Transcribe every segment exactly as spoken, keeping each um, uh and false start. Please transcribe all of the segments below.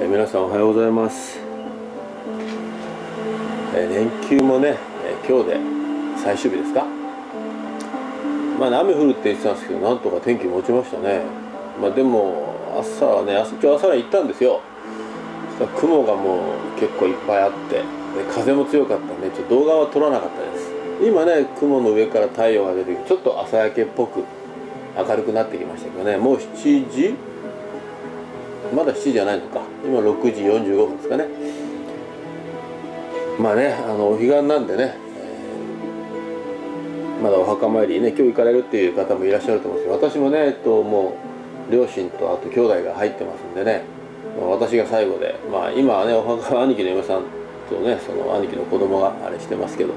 えー、皆さんおはようございます。えー、連休もね、えー、今日で最終日ですか。まあ、ね、雨降るって言ってたんですけど、なんとか天気持ちましたね。まあ、でも朝はね、朝朝行ったんですよ。そしたら雲がもう結構いっぱいあって、風も強かったんで、ちょっと動画は撮らなかったです。今ね、雲の上から太陽が出てきて、ちょっと朝焼けっぽく明るくなってきましたけどね、もうしちじ、まだしちじじゃないのか、今ろくじよんじゅうごふんですかね。まあね、あのお彼岸なんでね、えー、まだお墓参りね、今日行かれるっていう方もいらっしゃると思うんですけど、私もね、えっと、もう両親とあと兄弟が入ってますんでね、私が最後で、まあ今はね、お墓は兄貴の嫁さんとね、その兄貴の子供があれしてますけど、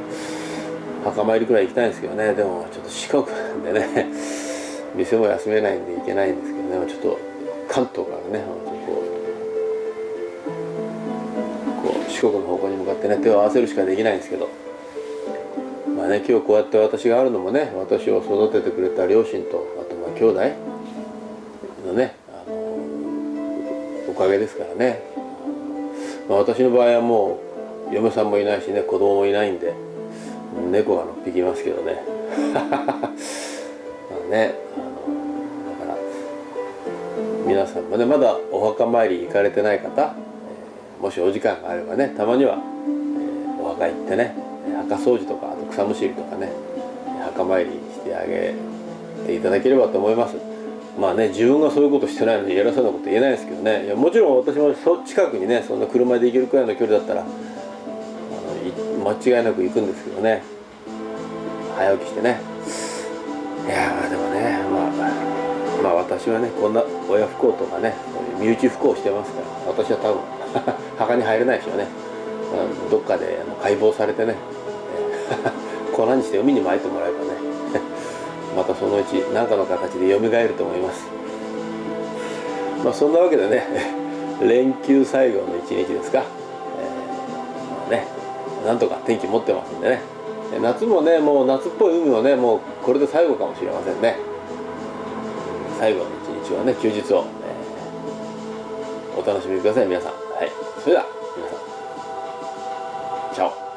墓参りくらい行きたいんですけどね、でもちょっと四国なんでね店も休めないんで行けないんですけどね、ちょっと関東からね、こう、こう四国の方向に向かってね、手を合わせるしかできないんですけど、まあね、今日こうやって私があるのもね、私を育ててくれた両親と、あとまあ兄弟のね、あのおかげですからね。まあ、私の場合はもう嫁さんもいないしね、子供もいないんで、猫がろっぴきいますけどねね、あのだから皆さんもね、まだお墓参り行かれてない方、もしお時間があればね、たまにはお墓行ってね、墓掃除とか、あと草むしりとかね、墓参りしてあげていただければと思います。まあね、自分がそういうことしてないのに偉そうなこと言えないですけどね、いや、もちろん私もそ近くにね、そんな車で行けるくらいの距離だったら、あの間違いなく行くんですけどね、早起きしてね。いやー、でもね、まあ、まあ私はね、こんな親不孝とかね、身内不孝してますから、私は多分墓に入れないでしょうね。どっかで解剖されてね粉にして海に撒いてもらえばねまたそのうち何かの形でよみがえると思います。まあそんなわけでね連休最後の一日ですか、えー、まあね、なんとか天気持ってますんでね、夏もね、もう夏っぽい海もね、もうこれで最後かもしれませんね。最後の一日はね、休日を、えー、お楽しみください皆さん。はい、それでは皆さん、チャオ。